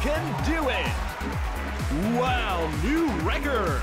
Can do it! Wow, new record!